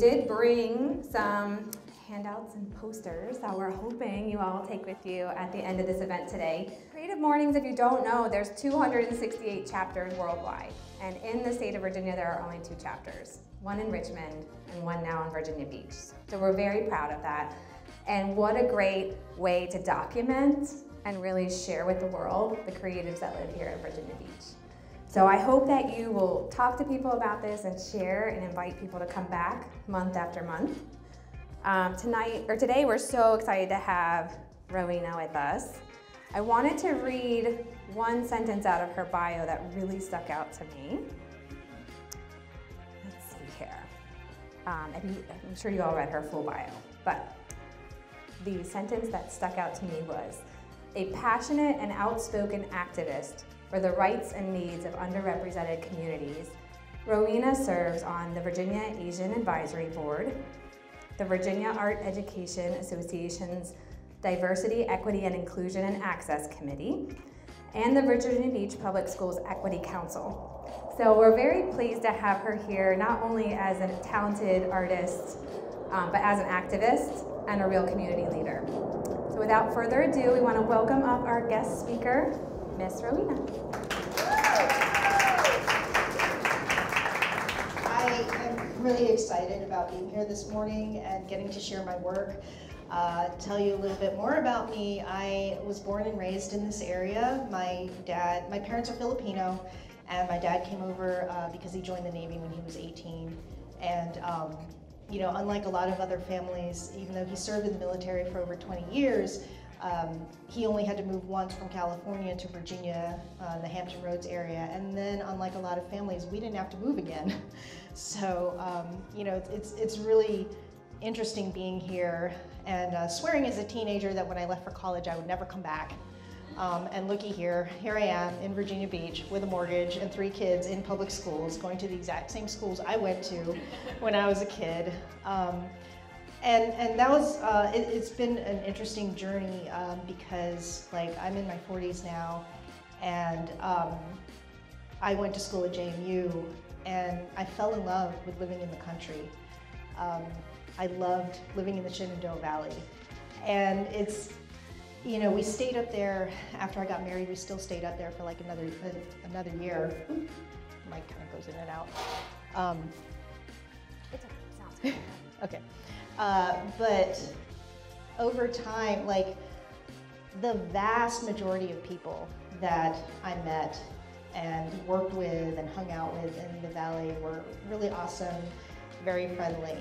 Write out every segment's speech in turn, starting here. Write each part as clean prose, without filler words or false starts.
did bring some handouts and posters that we're hoping you all will take with you at the end of this event today. Creative Mornings, if you don't know, there's 268 chapters worldwide. And in the state of Virginia, there are only 2 chapters, one in Richmond and one now in Virginia Beach. So we're very proud of that. And what a great way to document and really share with the world the creatives that live here in Virginia Beach. So I hope that you will talk to people about this and share and invite people to come back month after month. Today we're so excited to have Rowena with us. I wanted to read one sentence out of her bio that really stuck out to me. Let's see here. I'm sure you all read her full bio, but the sentence that stuck out to me was, "A passionate and outspoken activist for the rights and needs of underrepresented communities, Rowena serves on the Virginia Asian Advisory Board, the Virginia Art Education Association's Diversity, Equity, and Inclusion and Access Committee, and the Virginia Beach Public Schools Equity Council." So we're very pleased to have her here, not only as a talented artist, but as an activist and a real community leader. So without further ado, we want to welcome up our guest speaker, Miss Rowena. I am really excited about being here this morning and getting to share my work. Tell you a little bit more about me. I was born and raised in this area. My parents are Filipino, and my dad came over because he joined the Navy when he was 18. And you know, unlike a lot of other families, even though he served in the military for over 20 years, he only had to move once from California to Virginia, the Hampton Roads area, and then, unlike a lot of families, we didn't have to move again. So, you know, it's really interesting being here and swearing as a teenager that when I left for college I would never come back. And looky here, I am in Virginia Beach with a mortgage and 3 kids in public schools, going to the exact same schools I went to when I was a kid. And that was, it's been an interesting journey because, like, I'm in my 40s now, and I went to school at JMU, and I fell in love with living in the country. I loved living in the Shenandoah Valley. And it's, you know, we stayed up there after I got married. We still stayed up there for like another year. Mic kind of goes in and out. It's okay, it's not okay. Okay. But over time, like, the vast majority of people that I met and worked with and hung out with in the valley were really awesome, very friendly.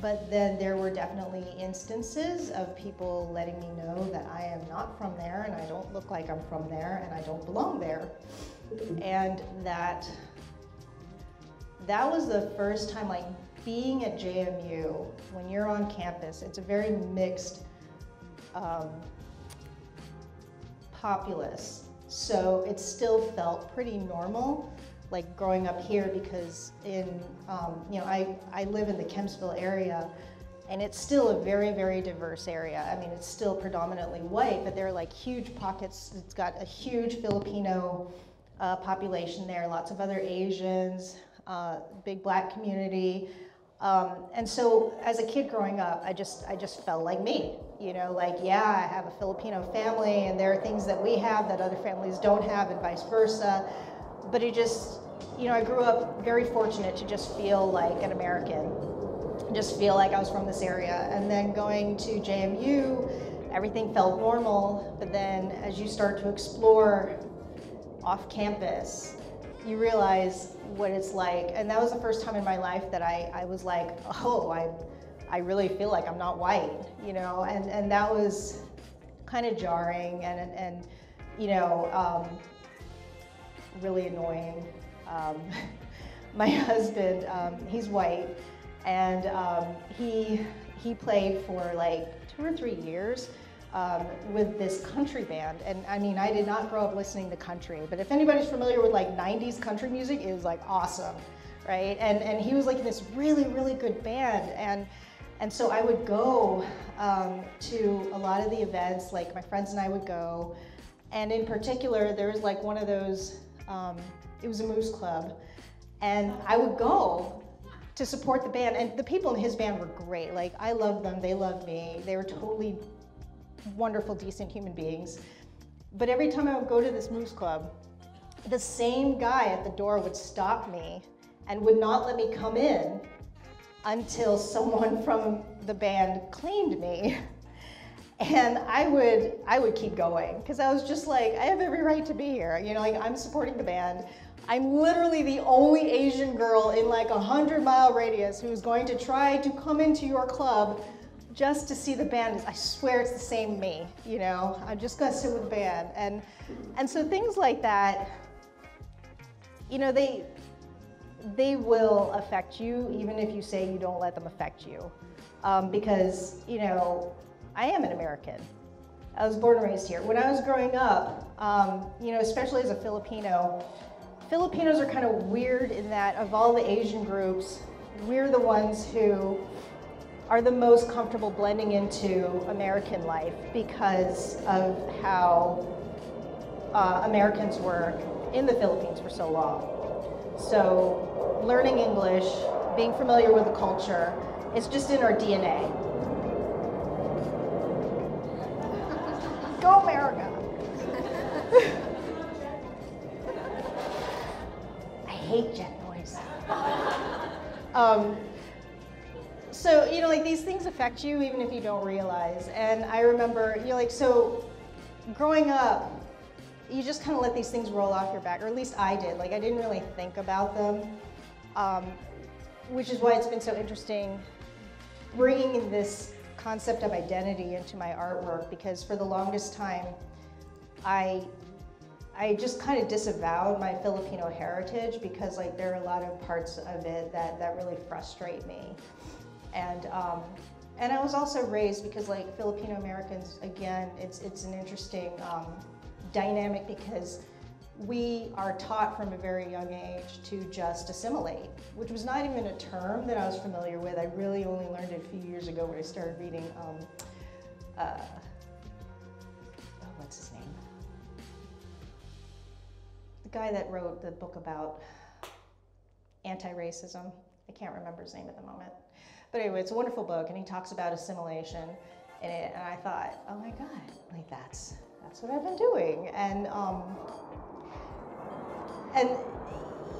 But then there were definitely instances of people letting me know that I am not from there, and I don't look like I'm from there, and I don't belong there. And that was the first time, like, being at JMU, when you're on campus, it's a very mixed populace. So it still felt pretty normal, like growing up here, because in, you know, I live in the Kempsville area, and it's still a very, very diverse area. I mean, it's still predominantly white, but there are like huge pockets. It's got a huge Filipino population there, lots of other Asians, big Black community. And so as a kid growing up, I just felt like me, you know, like, yeah, I have a Filipino family and there are things that we have that other families don't have and vice versa. But it just, you know, I grew up very fortunate to just feel like an American, just feel like I was from this area. And then going to JMU, everything felt normal. But then as you start to explore off campus, you realize what it's like. And that was the first time in my life that I was like, oh, I really feel like I'm not white, you know? And that was kind of jarring and you know, really annoying. My husband, he's white, and he played for like 2 or 3 years with this country band. And I mean, I did not grow up listening to country, but if anybody's familiar with like 90s country music, it was like awesome, right? And he was like in this really, really good band. And so I would go to a lot of the events, like my friends and I would go. And in particular, there was like one of those, it was a Moose Club. And I would go to support the band. And the people in his band were great. Like, I loved them, they loved me. They were totally wonderful, decent human beings. But every time I would go to this Moose Club, the same guy at the door would stop me and would not let me come in until someone from the band claimed me. And I would keep going, because I was just like, I have every right to be here. You know, like, I'm supporting the band. I'm literally the only Asian girl in like 100-mile radius who's going to try to come into your club just to see the band. I swear it's the same me, you know? I'm just gonna sit with the band. And so things like that, you know, they will affect you, even if you say you don't let them affect you. Because, you know, I am an American. I was born and raised here. When I was growing up, you know, especially as a Filipino, Filipinos are kind of weird in that of all the Asian groups, we're the ones who are the most comfortable blending into American life because of how Americans were in the Philippines for so long. So learning English, being familiar with the culture, it's just in our DNA. Go America! I hate jet noise. So, you know, like, these things affect you even if you don't realize. And I remember, you know, like, so growing up, you just kind of let these things roll off your back, or at least I did. Like, I didn't really think about them, which is why it's been so interesting bringing this concept of identity into my artwork, because for the longest time, I just kind of disavowed my Filipino heritage because, like, there are a lot of parts of it that really frustrate me. And I was also raised because, like, Filipino Americans, again, it's an interesting dynamic, because we are taught from a very young age to just assimilate, which was not even a term that I was familiar with. I really only learned it a few years ago when I started reading, oh, what's his name? The guy that wrote the book about anti-racism. I can't remember his name at the moment. But anyway, it's a wonderful book, and he talks about assimilation in it, and I thought, oh my God, like, that's what I've been doing. And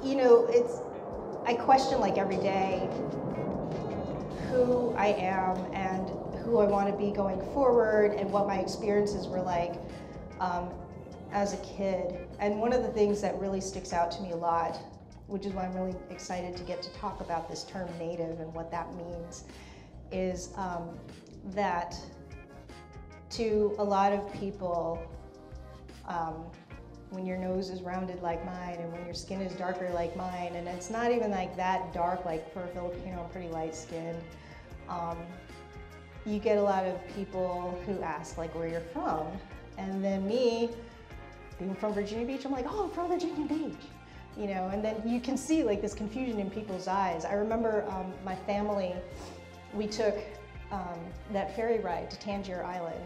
you know, I question, like, every day who I am and who I want to be going forward and what my experiences were like as a kid. And one of the things that really sticks out to me a lot, which is why I'm really excited to get to talk about this term native and what that means, is that to a lot of people, when your nose is rounded like mine and when your skin is darker like mine, and it's not even like that dark, like, for a Filipino, I'm pretty light skinned, you get a lot of people who ask, like, where you're from. And then me, being from Virginia Beach, I'm like, oh, I'm from Virginia Beach. You know, and then you can see, like, this confusion in people's eyes. I remember my family, we took that ferry ride to Tangier Island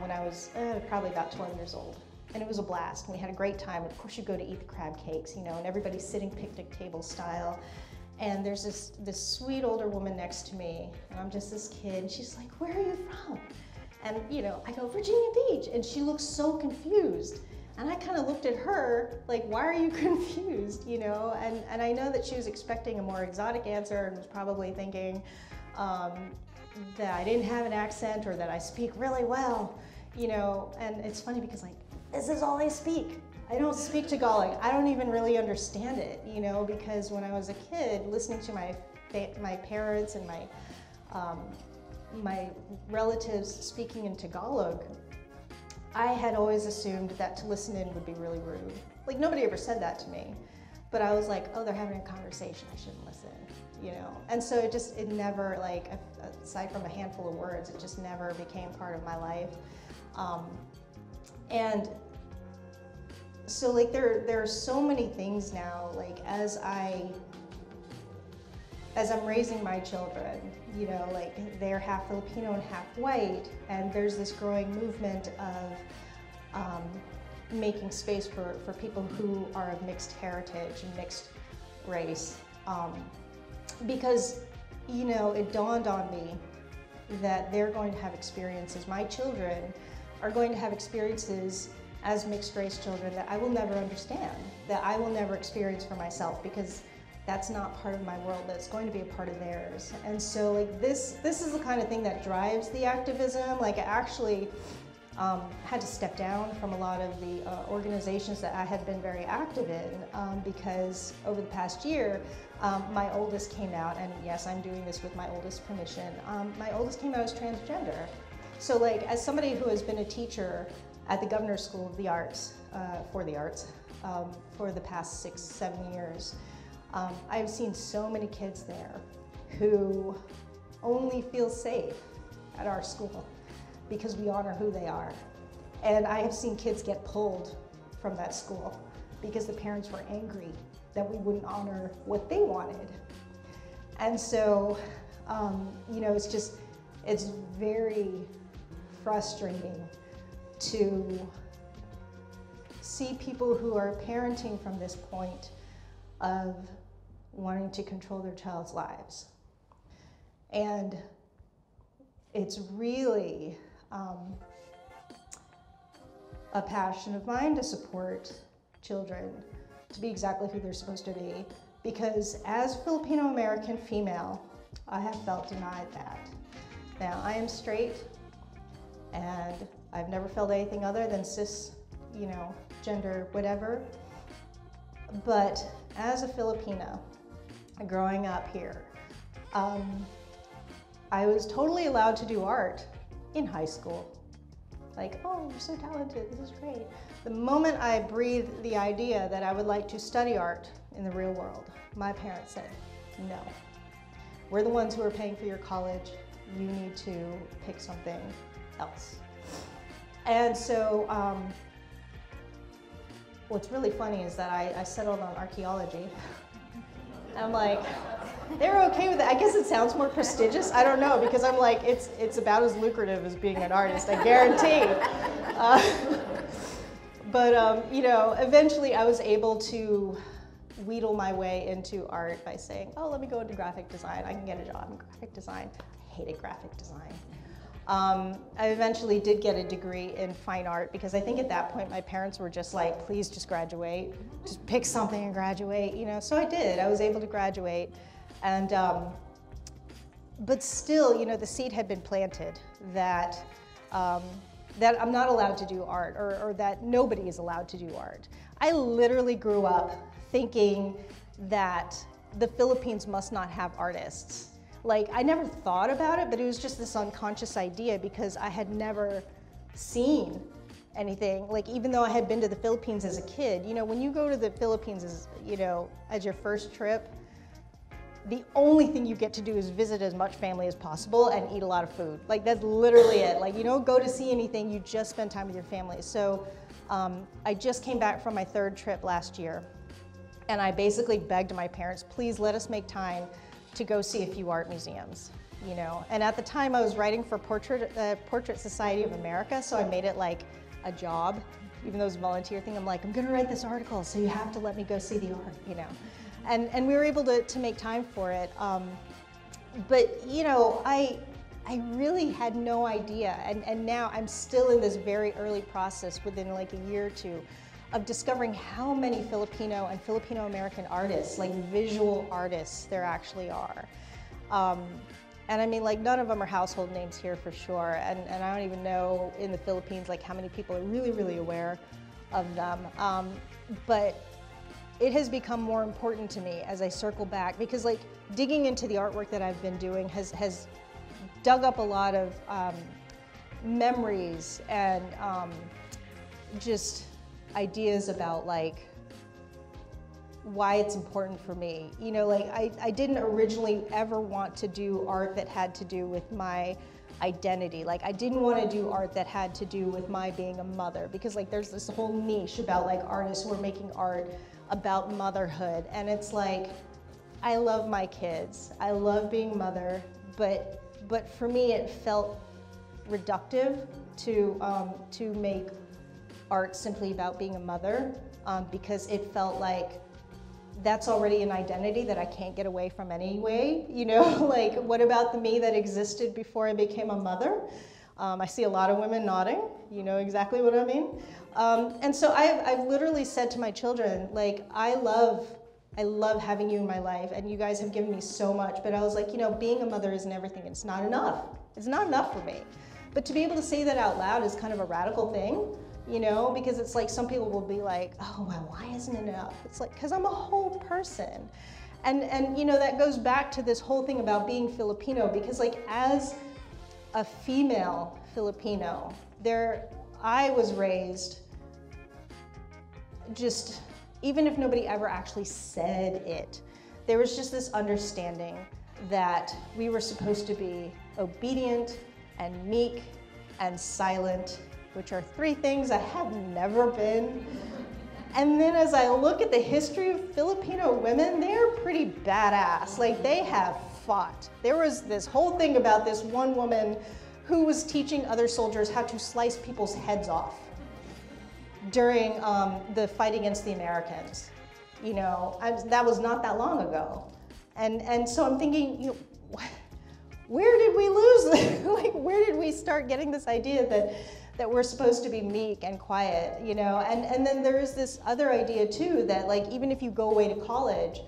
when I was probably about 12 years old. And it was a blast, and we had a great time. Of course, you go to eat the crab cakes, you know, and everybody's sitting picnic table style. And there's this sweet older woman next to me, and I'm just this kid, and she's like, where are you from? And, you know, I go, Virginia Beach. And she looks so confused. And I kind of looked at her like, why are you confused, you know? And I know that she was expecting a more exotic answer and was probably thinking that I didn't have an accent or that I speak really well, you know? And it's funny because, like, this is all I speak. I don't speak Tagalog. I don't even really understand it, you know? Because when I was a kid, listening to my parents and my relatives speaking in Tagalog, I had always assumed that to listen in would be really rude. Like, nobody ever said that to me, but I was like, oh, they're having a conversation, I shouldn't listen, you know? And so it never, like, aside from a handful of words, it just never became part of my life. And so, like, there are so many things now, like, as I'm raising my children, you know, like, they're half Filipino and half white, and there's this growing movement of making space for people who are of mixed heritage and mixed race, because, you know, it dawned on me that they're going to have experiences. My children are going to have experiences as mixed race children that I will never understand, that I will never experience for myself, because that's not part of my world, that's going to be a part of theirs. And so like this is the kind of thing that drives the activism. Like I actually had to step down from a lot of the organizations that I had been very active in because over the past year, my oldest came out, and yes, I'm doing this with my oldest's permission. My oldest came out as transgender. So like as somebody who has been a teacher at the Governor's School of the Arts, for the past 6-7 years, I've seen so many kids there who only feel safe at our school because we honor who they are. And I have seen kids get pulled from that school because the parents were angry that we wouldn't honor what they wanted. And so, you know, it's just, it's very frustrating to see people who are parenting from this point of wanting to control their child's lives. And it's really a passion of mine to support children to be exactly who they're supposed to be, because as Filipino American female, I have felt denied that. Now, I am straight, and I've never felt anything other than cis, you know, gender, whatever. But as a Filipina, growing up here, I was totally allowed to do art in high school. Like, oh, you're so talented, this is great. The moment I breathed the idea that I would like to study art in the real world, my parents said, no. We're the ones who are paying for your college. You need to pick something else. And so, what's really funny is that I settled on archaeology. I'm like, they're okay with it. I guess it sounds more prestigious. I don't know, because I'm like, it's about as lucrative as being an artist, I guarantee. You know, eventually I was able to wheedle my way into art by saying, oh, let me go into graphic design. I can get a job in graphic design. I hated graphic design. I eventually did get a degree in fine art, because I think at that point my parents were just like, please just graduate, just pick something and graduate, you know. So I did. I was able to graduate, and but still, you know, the seed had been planted that that I'm not allowed to do art, or that nobody is allowed to do art. I literally grew up thinking that the Philippines must not have artists. Like, I never thought about it, but it was just this unconscious idea, because I had never seen anything. Like, even though I had been to the Philippines as a kid, you know, when you go to the Philippines as, you know, as your first trip, the only thing you get to do is visit as much family as possible and eat a lot of food. Like, that's literally it. Like, you don't go to see anything, you just spend time with your family. So I just came back from my third trip last year, and I basically begged my parents, please let us make time to go see a few art museums, you know. And at the time I was writing for Portrait Society of America, so I made it like a job, even though it was a volunteer thing. I'm like, I'm gonna write this article, so you have to let me go see the art, you know. And we were able to make time for it. But you know, I really had no idea, and now I'm still in this very early process within like a year or two of discovering how many Filipino and Filipino-American artists, like visual artists, there actually are. And I mean, like, none of them are household names here for sure, and I don't even know in the Philippines, like, how many people are really, really aware of them. But it has become more important to me as I circle back, because, like, digging into the artwork that I've been doing has dug up a lot of memories and just ideas about like why it's important for me. You know, like I didn't originally ever want to do art that had to do with my identity. Like I didn't want to do art that had to do with my being a mother, because like there's this whole niche about like artists who are making art about motherhood, and it's like, I love my kids, I love being mother, but for me it felt reductive to make art simply about being a mother, because it felt like that's already an identity that I can't get away from anyway, you know, like what about the me that existed before I became a mother? I see a lot of women nodding, you know exactly what I mean. And so I've literally said to my children, like, I love having you in my life and you guys have given me so much, but I was like, you know, being a mother isn't everything, it's not enough. It's not enough for me. But to be able to say that out loud is kind of a radical thing, you know, because it's like some people will be like, oh, well, why isn't it enough? It's like, because I'm a whole person. And you know, that goes back to this whole thing about being Filipino, because like as a female Filipino, I was raised just, even if nobody ever actually said it, there was just this understanding that we were supposed to be obedient and meek and silent, which are three things I have never been. And then as I look at the history of Filipino women, they're pretty badass. Like they have fought. There was this whole thing about this one woman who was teaching other soldiers how to slice people's heads off during the fight against the Americans. You know, that was not that long ago. And so I'm thinking, you know, where did we lose this? Like, where did we start getting this idea that we're supposed to be meek and quiet, you know? And then there is this other idea too, that like, even if you go away to college,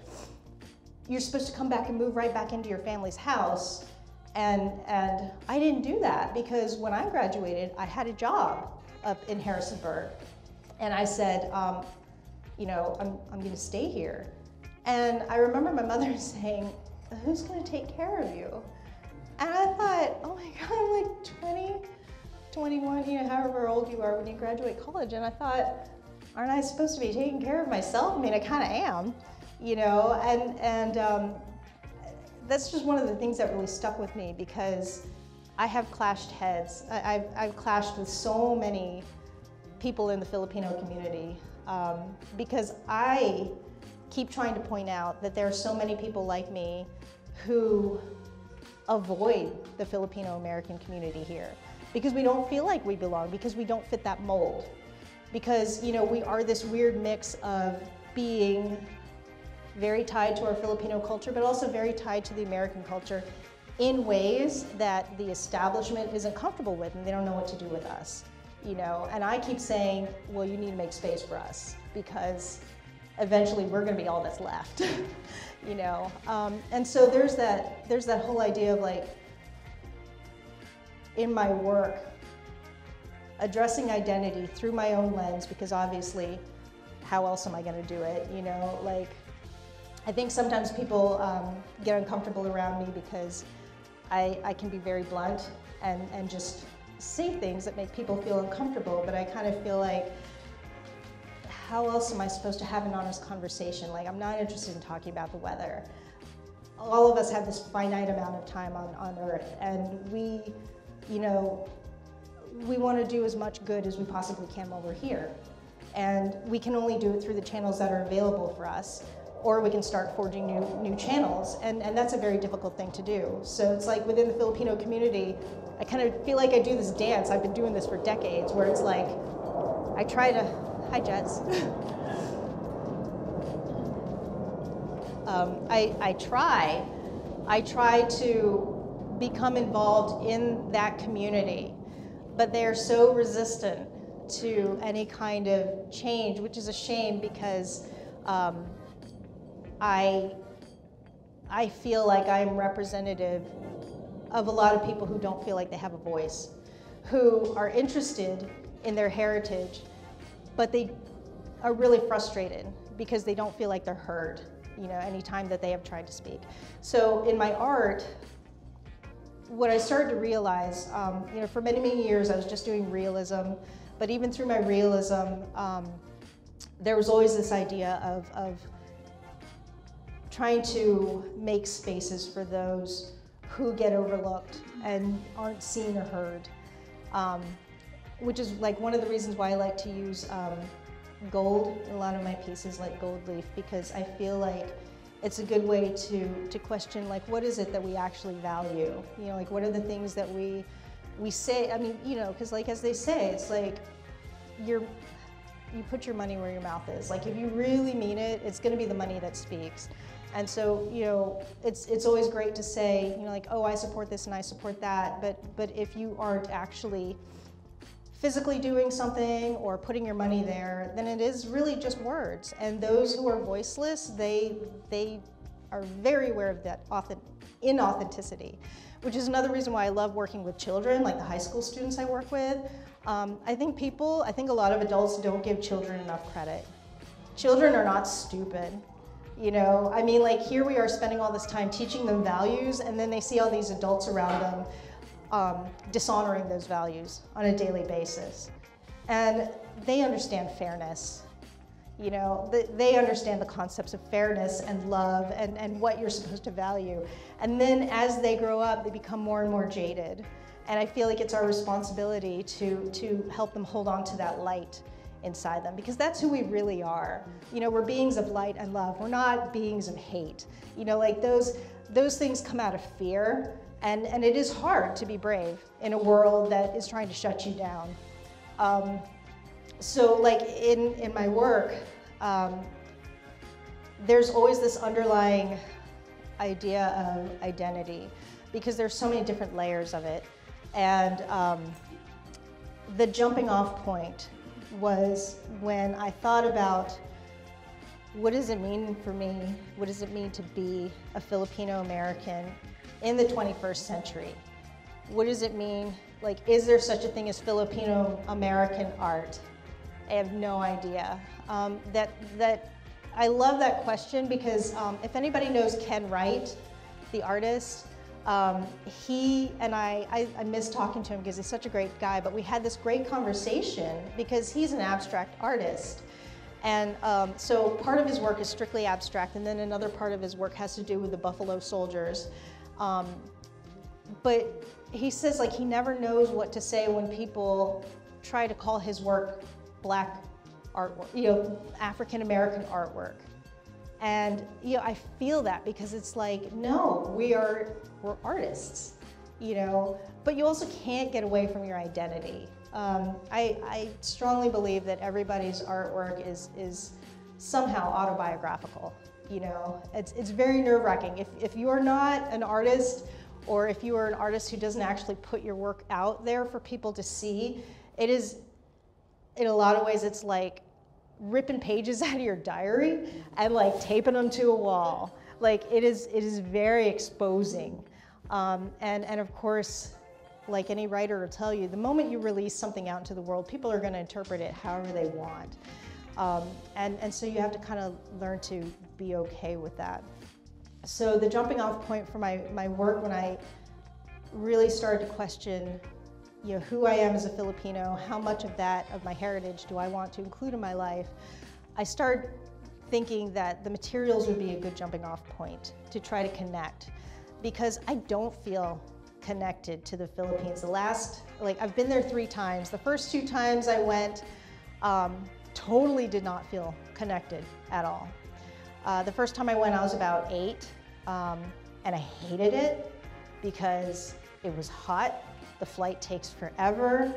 you're supposed to come back and move right back into your family's house. And I didn't do that, because when I graduated, I had a job up in Harrisonburg. And I said, you know, I'm gonna stay here. And I remember my mother saying, who's gonna take care of you? And I thought, oh my God, I'm like 20, 21, you know, however old you are when you graduate college. And I thought, aren't I supposed to be taking care of myself? I mean, I kind of am, you know? And that's just one of the things that really stuck with me, because I have clashed heads. I've clashed with so many people in the Filipino community, because I keep trying to point out that there are so many people like me who avoid the Filipino American community here because we don't feel like we belong, because we don't fit that mold, because, you know, we are this weird mix of being very tied to our Filipino culture but also very tied to the American culture in ways that the establishment isn't comfortable with, and they don't know what to do with us, you know. And I keep saying, well, you need to make space for us, because eventually we're going to be all that's left, you know. And so there's that whole idea of like, in my work, addressing identity through my own lens, because obviously, how else am I going to do it, you know? Like, I think sometimes people get uncomfortable around me because I can be very blunt and just say things that make people feel uncomfortable, but I kind of feel like, how else am I supposed to have an honest conversation? Like, I'm not interested in talking about the weather. All of us have this finite amount of time on Earth, and we, you know, we want to do as much good as we possibly can while we're here. And we can only do it through the channels that are available for us, or we can start forging new channels, and that's a very difficult thing to do. So it's like within the Filipino community, I kind of feel like I do this dance, I've been doing this for decades, where it's like, I try to, hi, Jets. I try to become involved in that community, but they are so resistant to any kind of change, which is a shame, because I feel like I'm representative of a lot of people who don't feel like they have a voice, who are interested in their heritage, but they are really frustrated because they don't feel like they're heard, you know, any time that they have tried to speak. So in my art, what I started to realize, you know, for many, many years I was just doing realism, but even through my realism, there was always this idea of trying to make spaces for those who get overlooked and aren't seen or heard. Which is like one of the reasons why I like to use gold in a lot of my pieces, like gold leaf, because I feel like it's a good way to question, like, what is it that we actually value? You know, like, what are the things that we say? I mean, you know, because like as they say, it's like, you put your money where your mouth is. Like, if you really mean it, it's going to be the money that speaks. And so, you know, it's always great to say, you know, like, oh, I support this and I support that, but if you aren't actually physically doing something or putting your money there, then it is really just words. And those who are voiceless, they are very aware of that inauthenticity, which is another reason why I love working with children, like the high school students I work with. I think a lot of adults don't give children enough credit. Children are not stupid. You know, I mean, like, here we are spending all this time teaching them values, and then they see all these adults around them dishonoring those values on a daily basis. And they understand fairness. You know, they understand the concepts of fairness and love and what you're supposed to value. And then as they grow up, they become more and more jaded. And I feel like it's our responsibility to help them hold on to that light inside them, because that's who we really are. You know, we're beings of light and love. We're not beings of hate. You know, like, those things come out of fear, and it is hard to be brave in a world that is trying to shut you down. So, like, in my work, there's always this underlying idea of identity, because there's so many different layers of it. And the jumping off point was when I thought about, what does it mean for me? What does it mean to be a Filipino American in the 21st century? What does it mean? Like, is there such a thing as Filipino American art? I have no idea. I love that question, because if anybody knows Ken Wright, the artist, he and I miss talking to him because he's such a great guy, but we had this great conversation because he's an abstract artist. And so part of his work is strictly abstract, and then another part of his work has to do with the Buffalo Soldiers. But he says, like, he never knows what to say when people try to call his work black artwork, you know, African-American artwork. And, you know, I feel that, because it's like, no, we're artists, you know, but you also can't get away from your identity. I strongly believe that everybody's artwork is somehow autobiographical, you know. It's very nerve-wracking. If you are not an artist, or if you are an artist who doesn't actually put your work out there for people to see, it is, in a lot of ways, it's like ripping pages out of your diary and, like, taping them to a wall. Like, it is very exposing. And of course, like any writer will tell you, the moment you release something out into the world, people are gonna interpret it however they want. And so you have to kind of learn to be okay with that. So the jumping off point for my work, when I really started to question, you know, who I am as a Filipino, how much of that, of my heritage, do I want to include in my life, I started thinking that the materials would be a good jumping off point to try to connect, because I don't feel connected to the Philippines. The last, like, I've been there 3 times. The first 2 times I went, totally did not feel connected at all. The first time I went, I was about 8, and I hated it because it was hot, the flight takes forever,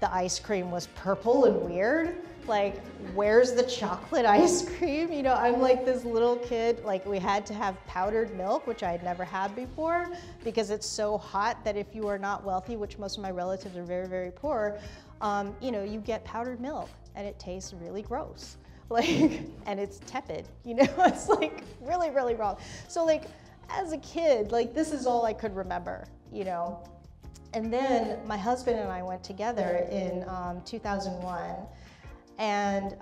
the ice cream was purple and weird. Like, where's the chocolate ice cream? You know, I'm like this little kid, like, we had to have powdered milk, which I had never had before, because it's so hot that if you are not wealthy, which most of my relatives are very, very poor, you know, you get powdered milk and it tastes really gross. Like, and it's tepid, you know, it's like really, really wrong. So, like, as a kid, like, this is all I could remember, you know. And then my husband and I went together in 2001. And,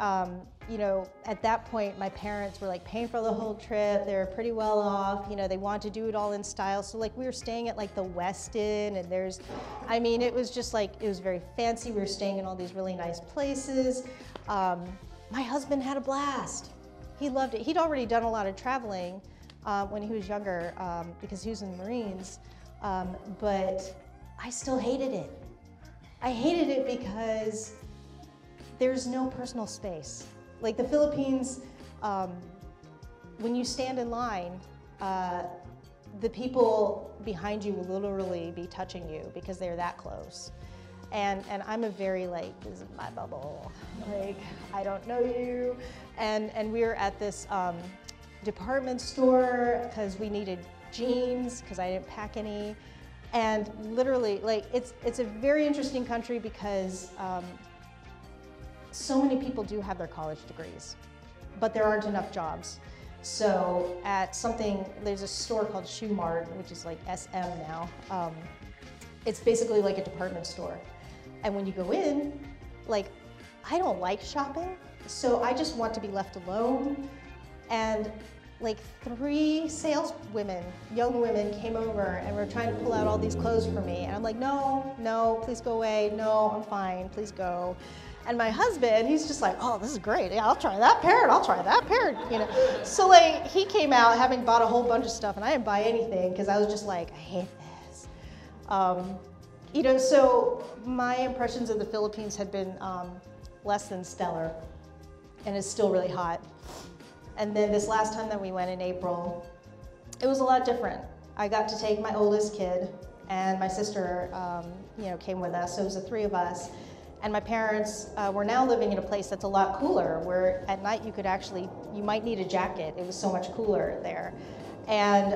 you know, at that point, my parents were, like, paying for the whole trip. They were pretty well off, you know, they wanted to do it all in style. So, like, we were staying at, like, the Westin, and there's, I mean, it was just, like, it was very fancy. We were staying in all these really nice places. My husband had a blast. He loved it. He'd already done a lot of traveling when he was younger, because he was in the Marines, but I still hated it. I hated it because there's no personal space. Like, the Philippines, when you stand in line, the people behind you will literally be touching you because they're that close. And I'm a very like, this is my bubble, like I don't know you. And we were at this department store because we needed jeans because I didn't pack any. And literally, like it's a very interesting country because so many people do have their college degrees, but there aren't enough jobs. So at something, there's a store called Shoe Mart, which is like SM now. It's basically like a department store. And when you go in, like, I don't like shopping, so I just want to be left alone. And like three saleswomen, young women came over and were trying to pull out all these clothes for me. And I'm like, no, no, please go away. No, I'm fine, please go. And my husband, he's just like, oh, this is great. Yeah, I'll try that pair, and I'll try that pair, you know. So like, he came out having bought a whole bunch of stuff, and I didn't buy anything because I was just like, I hate this. You know, so my impressions of the Philippines had been less than stellar, and it's still really hot. And then this last time that we went in April, it was a lot different. I got to take my oldest kid, and my sister, you know, came with us. So it was the three of us. And my parents were now living in a place that's a lot cooler, where at night you could actually, you might need a jacket. It was so much cooler there. And,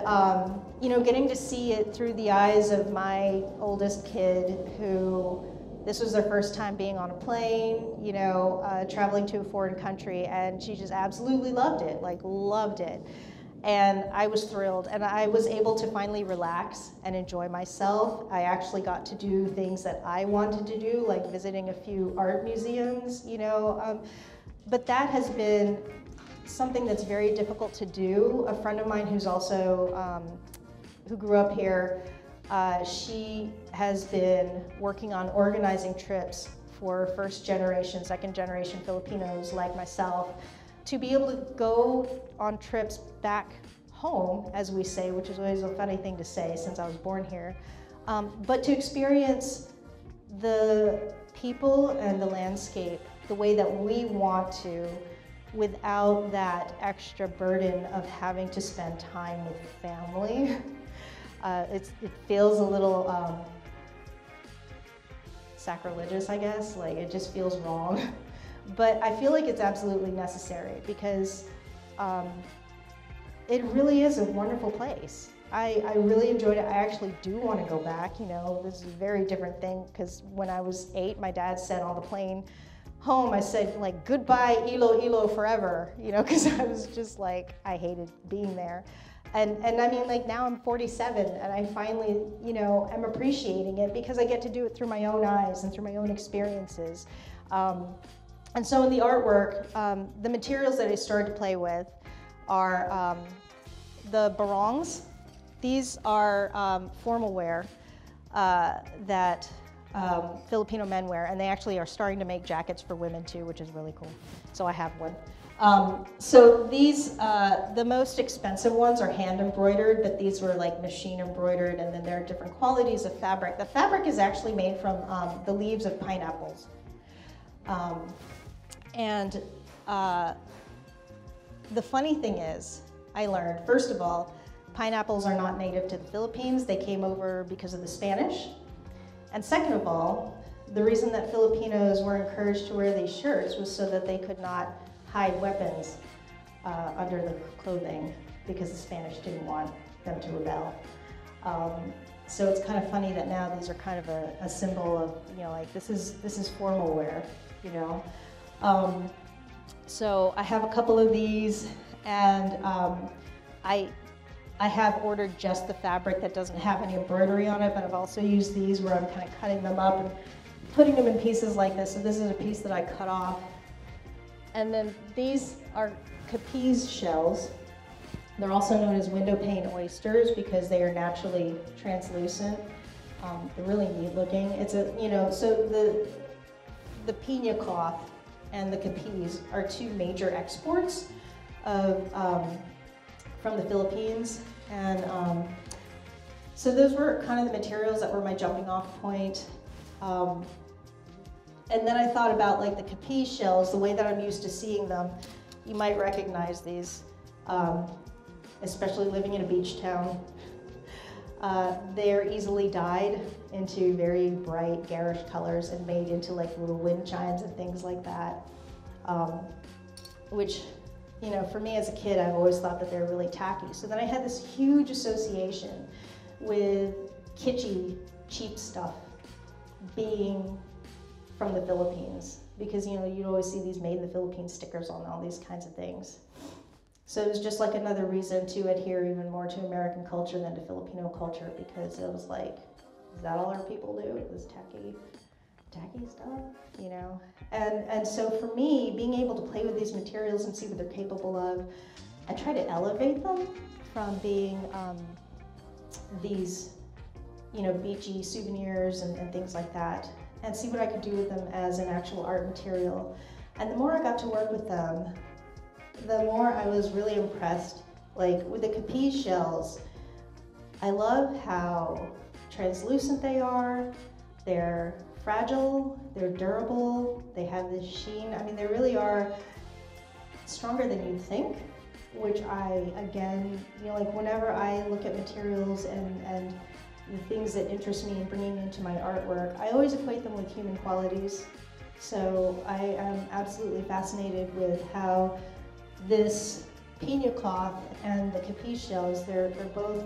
you know, getting to see it through the eyes of my oldest kid, who, this was their first time being on a plane, you know, traveling to a foreign country, and she just absolutely loved it, like loved it. And I was thrilled, and I was able to finally relax and enjoy myself. I actually got to do things that I wanted to do, like visiting a few art museums, you know. But that has been something that's very difficult to do. A friend of mine who's also, who grew up here, she has been working on organizing trips for first generation, second generation Filipinos like myself, to be able to go on trips back home, as we say, which is always a funny thing to say since I was born here, but to experience the people and the landscape the way that we want to, without that extra burden of having to spend time with family. It feels a little sacrilegious, I guess, like it just feels wrong. But I feel like it's absolutely necessary because it really is a wonderful place. I really enjoyed it. I actually do want to go back, you know. This is a very different thing because when I was 8, my dad said on the plane home, I said like, goodbye Iloilo forever, you know, because I was just like, I hated being there. And I mean, like now I'm 47 and I finally, you know, am appreciating it because I get to do it through my own eyes and through my own experiences. And so in the artwork, the materials that I started to play with are the Barongs. These are formal wear that Filipino men wear, and they actually are starting to make jackets for women too, which is really cool. So I have one. So these, the most expensive ones are hand embroidered, but these were like machine embroidered, and then there are different qualities of fabric. The fabric is actually made from the leaves of pineapples. The funny thing is, I learned, first of all, pineapples are not native to the Philippines. They came over because of the Spanish. And second of all, the reason that Filipinos were encouraged to wear these shirts was so that they could not hide weapons under the clothing, because the Spanish didn't want them to rebel. So it's kind of funny that now these are kind of a symbol of, you know, like this is formal wear, you know. So I have a couple of these, and I have ordered just the fabric that doesn't have any embroidery on it, but I've also used these where I'm kind of cutting them up and putting them in pieces like this. So this is a piece that I cut off. And then these are capiz shells. They're also known as window pane oysters because they are naturally translucent. They're really neat looking. It's a, you know, so the pina cloth and the capiz are two major exports of, from the Philippines. And so those were kind of the materials that were my jumping off point. And then I thought about like the capiz shells, the way that I'm used to seeing them. You might recognize these, especially living in a beach town. They're easily dyed into very bright, garish colors and made into like little wind chimes and things like that. Which, you know, for me as a kid, I've always thought that they're really tacky. So then I had this huge association with kitschy, cheap stuff being from the Philippines, because, you know, you'd always see these made in the Philippines stickers on all these kinds of things. So it was just like another reason to adhere even more to American culture than to Filipino culture, because it was like, is that all our people do? It was tacky stuff, you know? And so for me, being able to play with these materials and see what they're capable of, and try to elevate them from being these, you know, beachy souvenirs and things like that, and see what I could do with them as an actual art material. And the more I got to work with them, the more I was really impressed. Like with the capiz shells, I love how translucent they are. They're fragile, they're durable, they have this sheen. I mean, they really are stronger than you'd think, which I, again, you know, like whenever I look at materials and the things that interest me in bringing into my artwork, I always equate them with human qualities. So I am absolutely fascinated with how this pina cloth and the capiz shells, they're both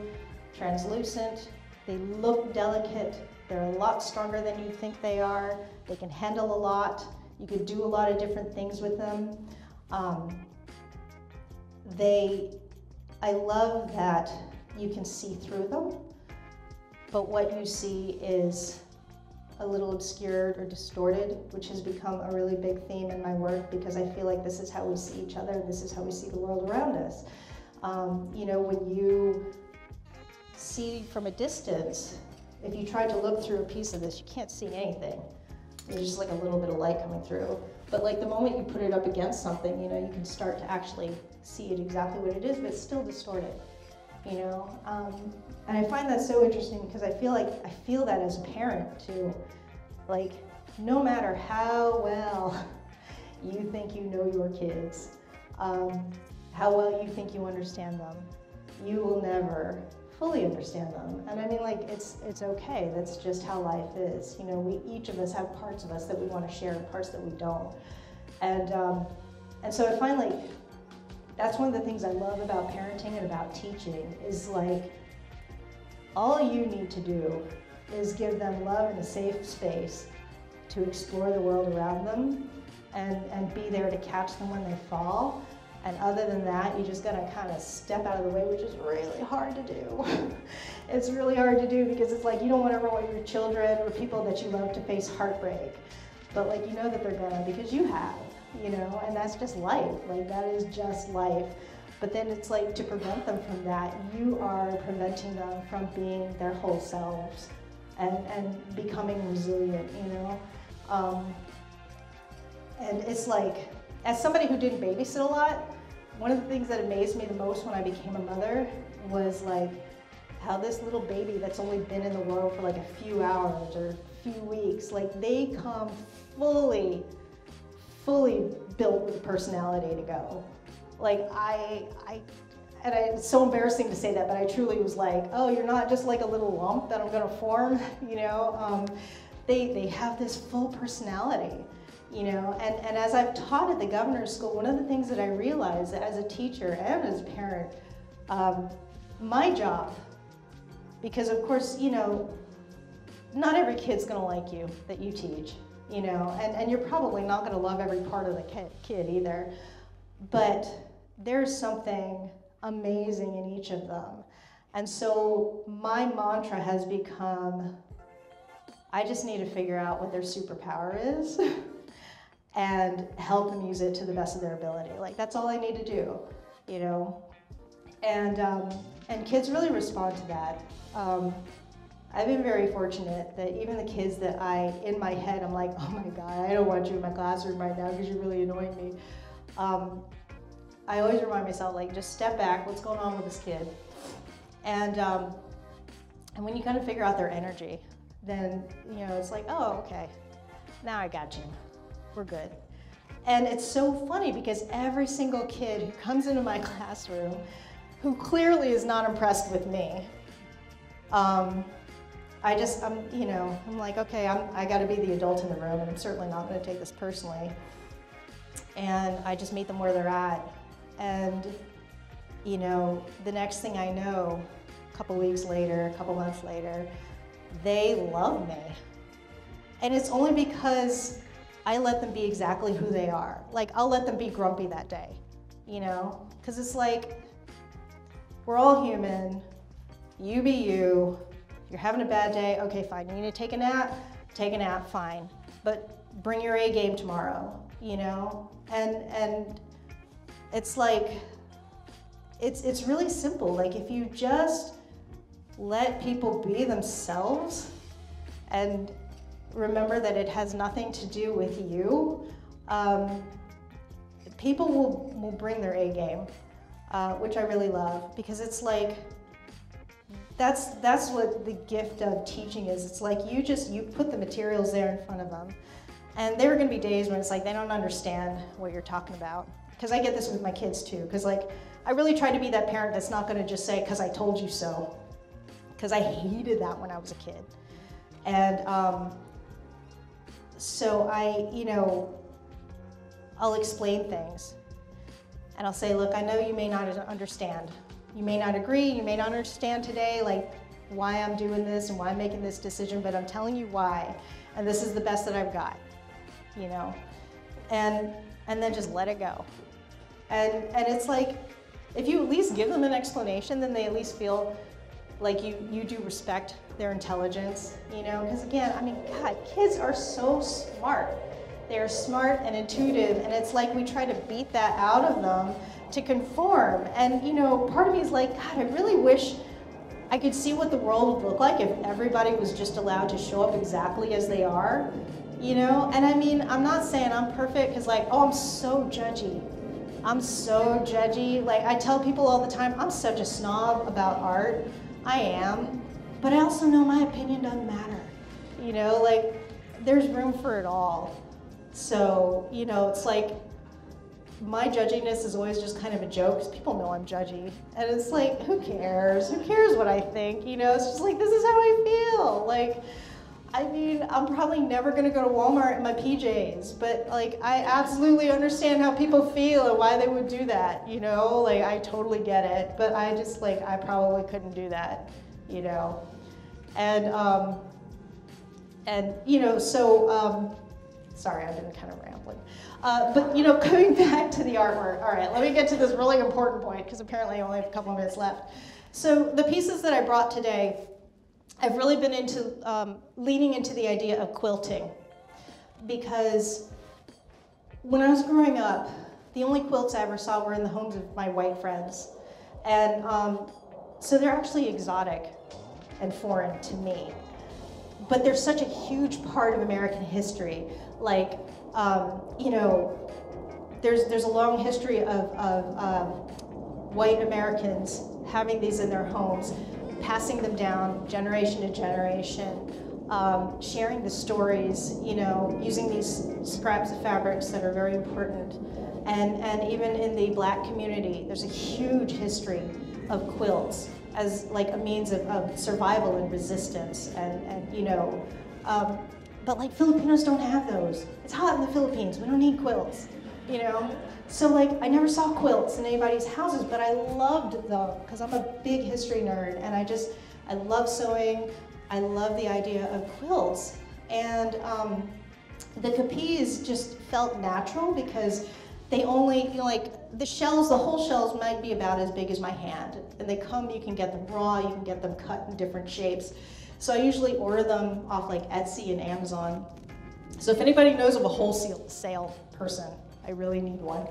translucent, they look delicate, they're a lot stronger than you think they are, they can handle a lot, you could do a lot of different things with them. I love that you can see through them, but what you see is a little obscured or distorted, which has become a really big theme in my work, because I feel like this is how we see each other, this is how we see the world around us. You know, when you see from a distance, if you try to look through a piece of this, you can't see anything. There's just like a little bit of light coming through. But like the moment you put it up against something, you know, you can start to actually see it exactly what it is, but it's still distorted, you know? And I find that so interesting, because I feel like, I feel that as a parent too. Like, no matter how well you think you know your kids, how well you think you understand them, you will never fully understand them. And I mean, like, it's okay. That's just how life is. You know, we, each of us have parts of us that we want to share and parts that we don't. And so I find like, that's one of the things I love about parenting and about teaching, is like, all you need to do is give them love and a safe space to explore the world around them, and be there to catch them when they fall. And other than that, you just gotta kind of step out of the way, which is really hard to do. It's really hard to do, because it's like, you don't ever want your children or people that you love to face heartbreak. But like, you know that they're gonna, because you have, you know, and that's just life. Like, that is just life. But then it's like, to prevent them from that, you are preventing them from being their whole selves and becoming resilient, you know? And it's like, as somebody who didn't babysit a lot, one of the things that amazed me the most when I became a mother was like how this little baby that's only been in the world for like a few hours or a few weeks, like they come fully built with personality to go. Like and it's so embarrassing to say that, but I truly was like, oh, you're not just like a little lump that I'm gonna form, you know? They have this full personality. You know, and as I've taught at the Governor's School, one of the things that I realized as a teacher and as a parent, my job, because of course, you know, not every kid's gonna like you that you teach, you know, and you're probably not gonna love every part of the kid either, but there's something amazing in each of them. And so my mantra has become, I just need to figure out what their superpower is. And help them use it to the best of their ability. Like, that's all I need to do, you know? And kids really respond to that. I've been very fortunate that even the kids that in my head, I'm like, oh my God, I don't want you in my classroom right now because you're really annoying me. I always remind myself, like, just step back, what's going on with this kid? And when you kind of figure out their energy, then, you know, it's like, oh, okay, now I got you. We're good. And it's so funny because every single kid who comes into my classroom who clearly is not impressed with me I'm like, okay, I got to be the adult in the room, and I'm certainly not going to take this personally. And I just meet them where they're at. And, you know, the next thing I know, a couple weeks later, a couple months later, they love me. And it's only because I let them be exactly who they are. Like, I'll let them be grumpy that day, you know? Because it's like, we're all human. You be you. You're having a bad day, okay, fine. You need to take a nap, fine. But bring your A game tomorrow, you know? And it's like, it's really simple. Like, if you just let people be themselves and remember that it has nothing to do with you, people will bring their A game, which I really love, because it's like, that's what the gift of teaching is. It's like you put the materials there in front of them. And there are gonna be days when it's like they don't understand what you're talking about. Because I get this with my kids too. Because like, I really try to be that parent that's not gonna just say, because I told you so. Because I hated that when I was a kid. And so I'll explain things. And I'll say, look, I know you may not understand. You may not agree, you may not understand today, like why I'm doing this and why I'm making this decision, but I'm telling you why, and this is the best that I've got, you know? And then just let it go. And it's like, if you at least give them an explanation, then they at least feel like you do respect their intelligence, you know? Because again, I mean, God, kids are so smart. They're smart and intuitive, and it's like we try to beat that out of them to conform. And you know, part of me is like, God, I really wish I could see what the world would look like if everybody was just allowed to show up exactly as they are, you know? And I mean, I'm not saying I'm perfect, because like, oh, I'm so judgy. I'm so judgy. Like, I tell people all the time, I'm such a snob about art. I am, but I also know my opinion doesn't matter. You know, like, there's room for it all. So, you know, it's like, my judginess is always just kind of a joke, because people know I'm judgy. And it's like, who cares? Who cares what I think? You know, it's just like, this is how I feel. Like, I mean, I'm probably never gonna go to Walmart in my PJs, but like, I absolutely understand how people feel and why they would do that, you know? Like, I totally get it, but I just like, I probably couldn't do that, you know? And you know, so, sorry, I've been kind of rambling. But you know, coming back to the artwork, all right, let me get to this really important point, because apparently I only have a couple of minutes left. So the pieces that I brought today, I've really been into leaning into the idea of quilting, because when I was growing up, the only quilts I ever saw were in the homes of my white friends. And so they're actually exotic and foreign to me. But they're such a huge part of American history. Like, you know, there's a long history of white Americans having these in their homes, passing them down generation to generation, sharing the stories, you know, using these scraps of fabrics that are very important. And even in the Black community, there's a huge history of quilts as like a means of survival and resistance, and you know, but like Filipinos don't have those. It's hot in the Philippines, we don't need quilts, you know? So like, I never saw quilts in anybody's houses, but I loved them, because I'm a big history nerd, and I love sewing, I love the idea of quilts. And the capiz just felt natural, because they only, you know, like the shells, the whole shells might be about as big as my hand. And they come, you can get them raw, you can get them cut in different shapes. So I usually order them off like Etsy and Amazon. So if anybody knows of a wholesale person, I really need one.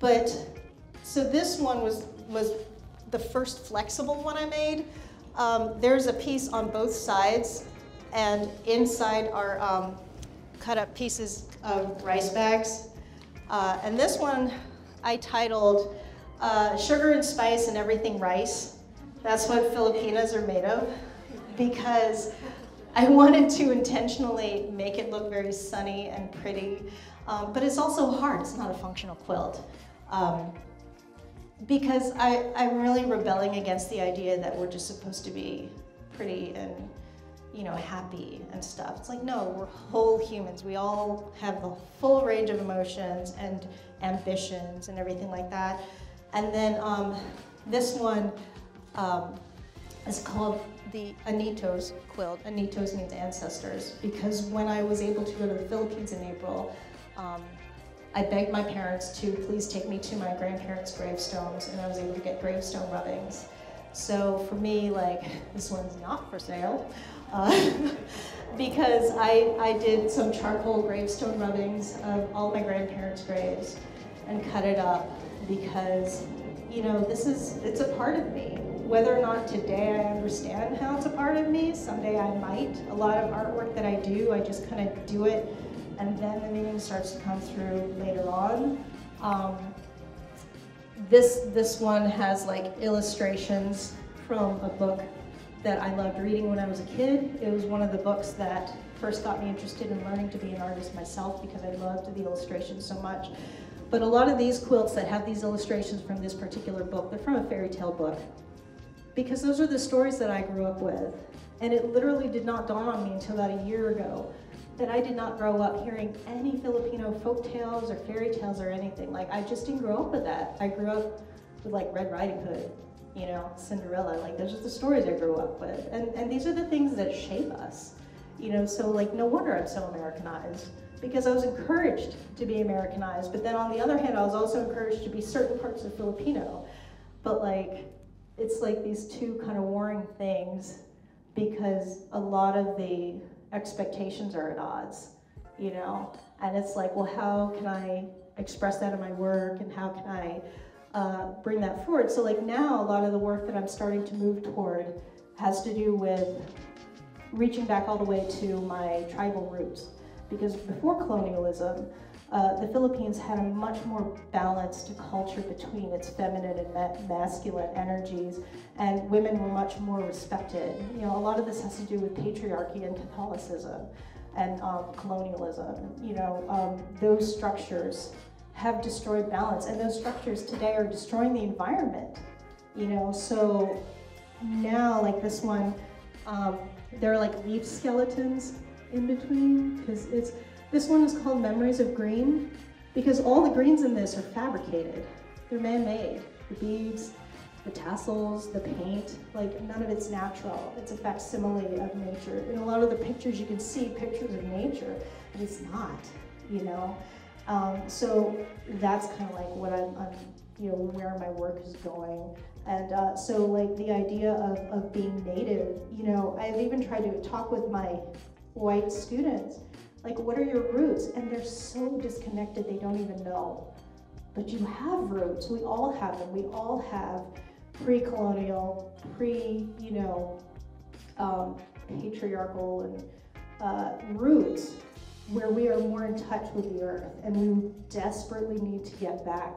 But, so this one was the first flexible one I made. There's a piece on both sides, and inside are cut up pieces of rice bags. And this one I titled Sugar and Spice and Everything Rice. That's what Filipinas are made of, because I wanted to intentionally make it look very sunny and pretty, but it's also hard. It's not a functional quilt. because I'm really rebelling against the idea that we're just supposed to be pretty and, you know, happy and stuff. It's like, no, we're whole humans. We all have the full range of emotions and ambitions and everything like that. And then this one is called the Anitos quilt. Anitos means ancestors, because when I was able to go to the Philippines in April, I begged my parents to please take me to my grandparents' gravestones, and I was able to get gravestone rubbings. So for me, like, this one's not for sale, because I did some charcoal gravestone rubbings of all my grandparents' graves and cut it up, because, you know, this is, it's a part of me. Whether or not today I understand how it's a part of me, someday I might. A lot of artwork that I do, I just kind of do it, and then the meaning starts to come through later on. This one has like illustrations from a book that I loved reading when I was a kid. It was one of the books that first got me interested in learning to be an artist myself, because I loved the illustrations so much. But a lot of these quilts that have these illustrations from this particular book, they're from a fairy tale book, because those are the stories that I grew up with. And it literally did not dawn on me until about a year ago that I did not grow up hearing any Filipino folk tales or fairy tales or anything. Like, I just didn't grow up with that. I grew up with like Red Riding Hood, you know, Cinderella. Like, those are the stories I grew up with. And these are the things that shape us, you know? So like, no wonder I'm so Americanized, because I was encouraged to be Americanized. But then on the other hand, I was also encouraged to be certain parts of Filipino. But like, it's like these two kind of warring things, because a lot of the expectations are at odds, you know? And it's like, well, how can I express that in my work, and how can I bring that forward? So like now, a lot of the work that I'm starting to move toward has to do with reaching back all the way to my tribal roots. Because before colonialism, the Philippines had a much more balanced culture between its feminine and masculine energies, and women were much more respected. You know, a lot of this has to do with patriarchy and Catholicism and colonialism. You know, those structures have destroyed balance, and those structures today are destroying the environment. You know, so now, like this one, there are like leaf skeletons in between, because it's. This one is called Memories of Green, because all the greens in this are fabricated. They're man-made. The beads, the tassels, the paint, like none of it's natural. It's a facsimile of nature. In a lot of the pictures you can see pictures of nature, but it's not, you know? So that's kind of like what I'm, you know, where my work is going. And so like the idea of being native, you know, I've even tried to talk with my white students, like, what are your roots? And they're so disconnected, they don't even know. But you have roots, we all have them. We all have pre-colonial, you know, patriarchal and roots, where we are more in touch with the earth. And we desperately need to get back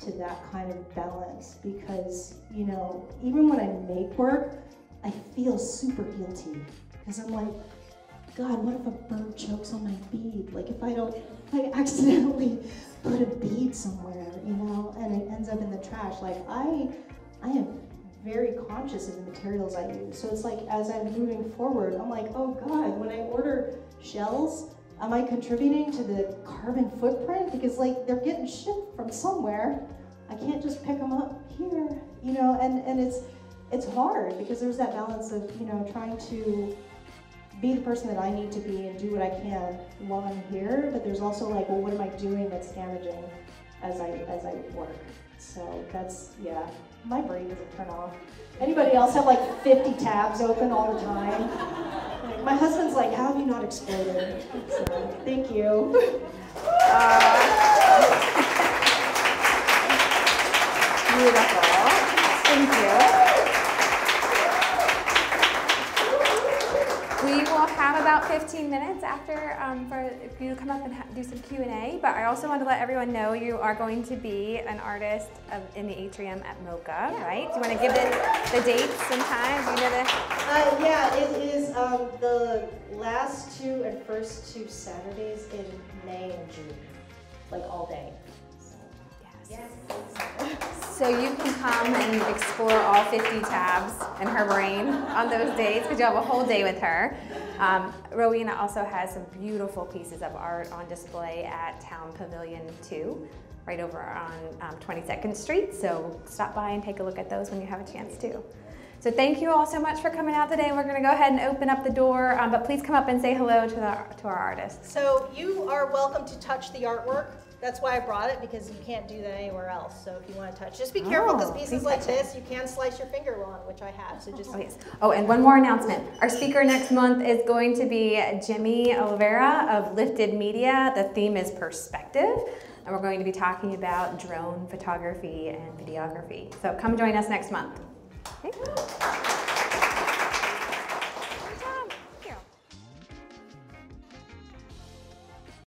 to that kind of balance, because, you know, even when I make work, I feel super guilty, because I'm like, God, what if a bird chokes on my bead? Like, if I don't, I accidentally put a bead somewhere, you know, and it ends up in the trash. Like, I am very conscious of the materials I use. So it's like, as I'm moving forward, I'm like, oh God, when I order shells, am I contributing to the carbon footprint? Because like, they're getting shipped from somewhere. I can't just pick them up here, you know, and it's hard, because there's that balance of, you know, trying to be the person that I need to be and do what I can while I'm here, but there's also like, well, what am I doing that's damaging as I work? So that's, yeah, my brain doesn't turn off. Anybody else have like 50 tabs open all the time? Like, my husband's like, how have you not exploded? So, thank you. Beautiful, thank you. We will have about 15 minutes after for you to come up and do some Q&A, but I also want to let everyone know you are going to be an artist in the atrium at Mocha, yeah. Right? Do you want to give the dates and times? You know yeah, it is the last two and first two Saturdays in May and June, like all day. So, yes. Yes. So you can come and explore all 50 tabs in her brain on those days, because you have a whole day with her. Rowena also has some beautiful pieces of art on display at Town Pavilion 2, right over on 22nd Street. So stop by and take a look at those when you have a chance too. So thank you all so much for coming out today. We're gonna go ahead and open up the door, but please come up and say hello to, our artists. So you are welcome to touch the artwork. That's why I brought it, because you can't do that anywhere else. So if you want to touch, just be careful, because pieces like this, you can slice your finger on, which I have. So just Oh, and one more announcement. Our speaker next month is going to be Jimmy Oliveira of Lifted Media. The theme is perspective, and we're going to be talking about drone photography and videography. So come join us next month. Okay.